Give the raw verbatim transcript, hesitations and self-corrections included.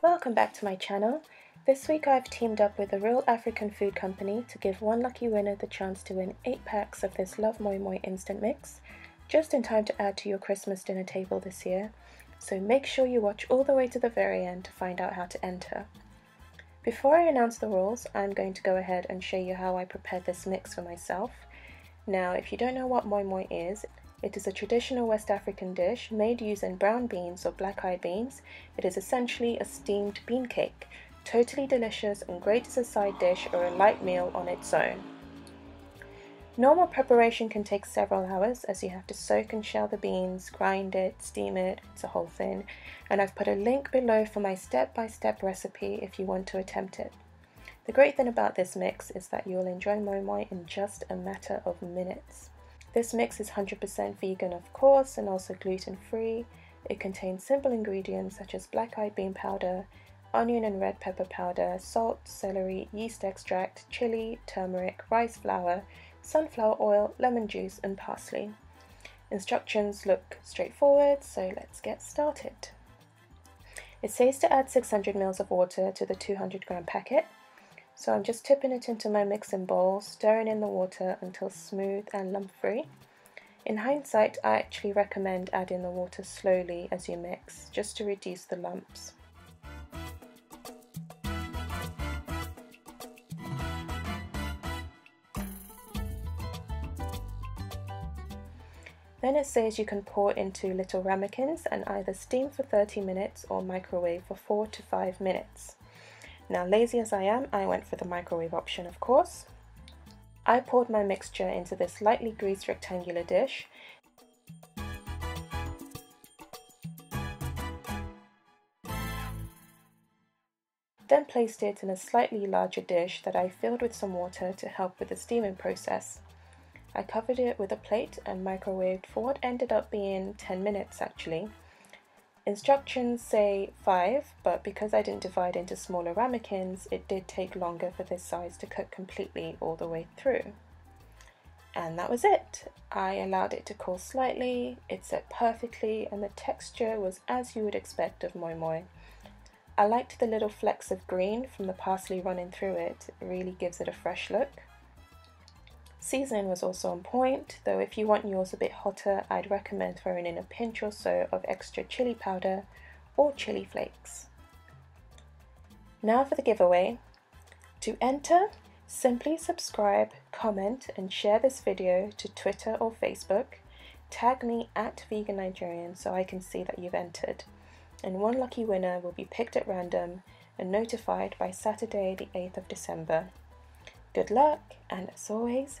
Welcome back to my channel. This week I've teamed up with the Real African Food Company to give one lucky winner the chance to win eight packs of this Love Moi Moi Instant Mix, just in time to add to your Christmas dinner table this year, so make sure you watch all the way to the very end to find out how to enter. Before I announce the rules, I'm going to go ahead and show you how I prepared this mix for myself. Now, if you don't know what moi moi is, it is a traditional West African dish made using brown beans or black-eyed beans. It is essentially a steamed bean cake, totally delicious and great as a side dish or a light meal on its own. Normal preparation can take several hours as you have to soak and shell the beans, grind it, steam it, it's a whole thing, and I've put a link below for my step-by-step recipe if you want to attempt it. The great thing about this mix is that you'll enjoy moi moi in just a matter of minutes. This mix is one hundred percent vegan, of course, and also gluten-free. It contains simple ingredients such as black-eyed bean powder, onion and red pepper powder, salt, celery, yeast extract, chili, turmeric, rice flour, sunflower oil, lemon juice, and parsley. Instructions look straightforward, so let's get started. It says to add six hundred milliliters of water to the two hundred gram packet. So I'm just tipping it into my mixing bowl, stirring in the water until smooth and lump-free. In hindsight, I actually recommend adding the water slowly as you mix, just to reduce the lumps. Then it says you can pour into little ramekins and either steam for thirty minutes or microwave for four to five minutes. Now, lazy as I am, I went for the microwave option, of course. I poured my mixture into this lightly greased rectangular dish. Then placed it in a slightly larger dish that I filled with some water to help with the steaming process. I covered it with a plate and microwaved for what ended up being ten minutes actually. Instructions say five, but because I didn't divide into smaller ramekins, it did take longer for this size to cook completely all the way through. And that was it. I allowed it to cool slightly, it set perfectly, and the texture was as you would expect of moi moi. I liked the little flecks of green from the parsley running through it. It really gives it a fresh look. Seasoning was also on point, though if you want yours a bit hotter, I'd recommend throwing in a pinch or so of extra chili powder or chili flakes. Now for the giveaway. To enter, simply subscribe, comment and share this video to Twitter or Facebook. Tag me at Vegan Nigerian so I can see that you've entered. And one lucky winner will be picked at random and notified by Saturday the eighth of December. Good luck, and as always,